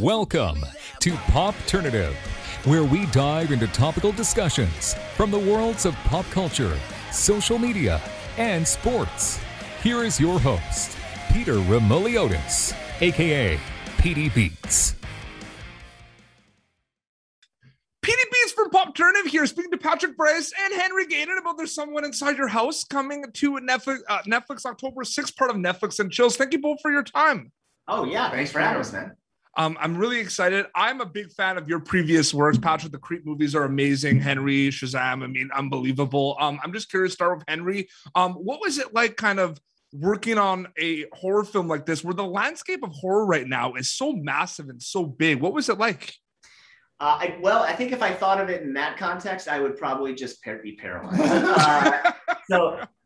Welcome to Popternative, where we dive into topical discussions from the worlds of pop culture, social media, and sports. Here is your host, Peter Ramoliotis, aka PD Beats. PD Beats from Popternative here, speaking to Patrick Bryce and Henry Gayden about There's Someone Inside Your House, coming to Netflix, October 6th, part of Netflix and Chills. Thank you both for your time. Oh yeah, thanks for having us, man. I'm really excited. I'm a big fan of your previous works. Patrick, the Creep movies are amazing. Henry, Shazam, I mean, unbelievable. I'm just curious to start with Henry. What was it like kind of working on a horror film like this, where the landscape of horror right now is so massive and so big? What was it like? I think if I thought of it in that context, I would probably just be paralyzed.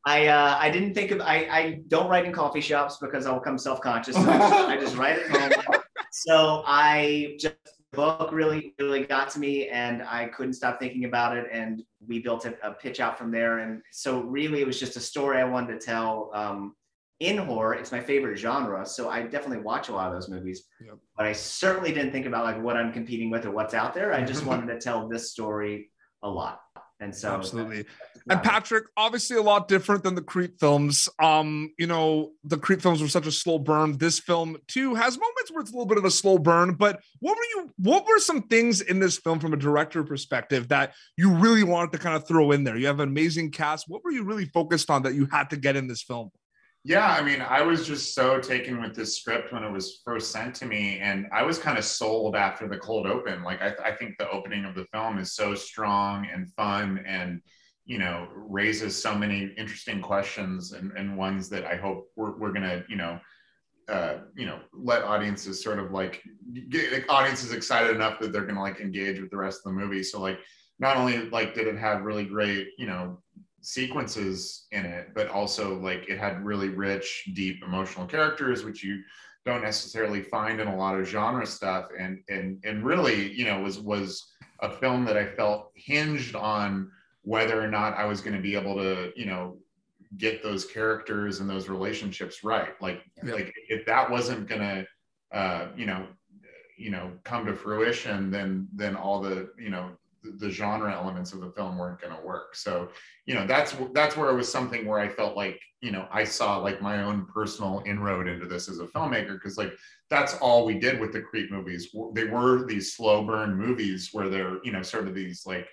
I didn't think of, I don't write in coffee shops because I'll become self-conscious. So I just write at home. So the book really, really got to me, and I couldn't stop thinking about it. And we built a pitch out from there. And so really it was just a story I wanted to tell in horror. It's my favorite genre. So I definitely watch a lot of those movies, yep. But I certainly didn't think about like what I'm competing with or what's out there. I just wanted to tell this story a lot. And so absolutely. And Patrick, obviously a lot different than the Creep films. You know, the Creep films were such a slow burn. This film too has moments where it's a little bit of a slow burn, but what were some things in this film from a director perspective that you really wanted to kind of throw in there? You have an amazing cast. What were you really focused on that you had to get in this film? Yeah, I mean, I was just so taken with this script when it was first sent to me, and I was kind of sold after the cold open. Like, I think the opening of the film is so strong and fun and, you know, raises so many interesting questions and ones that I hope we're going to, let audiences sort of like get audiences excited enough that they're going to like engage with the rest of the movie. So like, not only like did it have really great, you know, sequences in it, but also like it had really rich, deep emotional characters, which you don't necessarily find in a lot of genre stuff, and really, you know, was a film that I felt hinged on whether or not I was going to be able to, you know, get those characters and those relationships right. Like, yeah. Like if that wasn't gonna come to fruition, then all the, you know, the genre elements of the film weren't going to work. So, you know, that's where it was something where I felt like, you know, I saw like my own personal inroad into this as a filmmaker, because like that's all we did with the Creep movies. They were these slow burn movies where they're, you know, sort of these like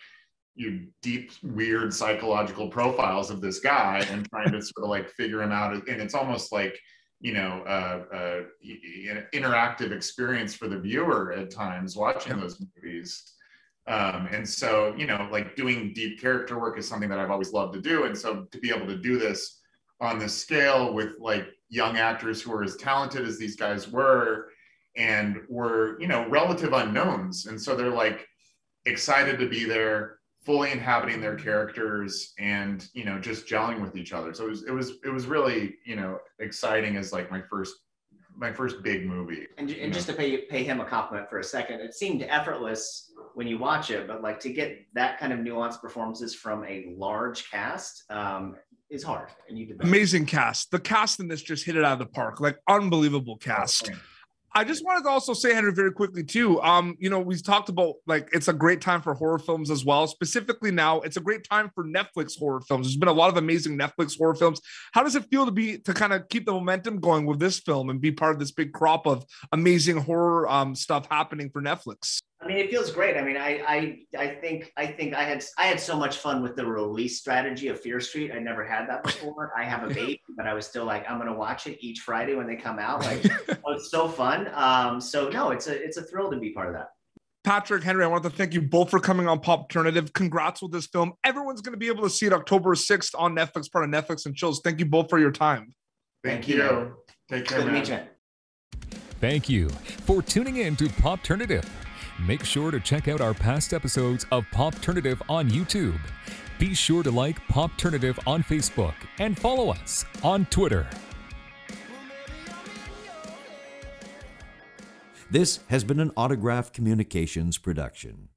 deep, weird psychological profiles of this guy and trying to sort of like figure him out. And it's almost like, you know, an interactive experience for the viewer at times watching those movies. And so, you know, like doing deep character work is something that I've always loved to do. And so to be able to do this on this scale with like young actors who are as talented as these guys were and were, you know, relative unknowns. And so they're like excited to be there, fully inhabiting their characters and, you know, just gelling with each other. So it was really, you know, exciting as like my first big movie. And just to pay him a compliment for a second, it seemed effortless when you watch it, but like to get that kind of nuanced performances from a large cast is hard. And you did that. Amazing cast. The cast in this just hit it out of the park, like unbelievable cast. Okay. I just wanted to also say, Henry, very quickly too, you know, we've talked about like, it's a great time for horror films as well. Specifically now, it's a great time for Netflix horror films. There's been a lot of amazing Netflix horror films. How does it feel to kind of keep the momentum going with this film and be part of this big crop of amazing horror stuff happening for Netflix? I mean, it feels great. I mean, I think I had so much fun with the release strategy of Fear Street. I never had that before. I have a baby, but I was still like, I'm gonna watch it each Friday when they come out. Like, it was so fun. So no, it's a thrill to be part of that. Patrick, Henry, I want to thank you both for coming on Popternative. Congrats with this film. Everyone's gonna be able to see it October 6th on Netflix, part of Netflix and Chills. Thank you both for your time. Thank you. Take care, man. Thank you for tuning in to Popternative. Make sure to check out our past episodes of Popternative on YouTube. Be sure to like Popternative on Facebook and follow us on Twitter. This has been an Autograph Communications production.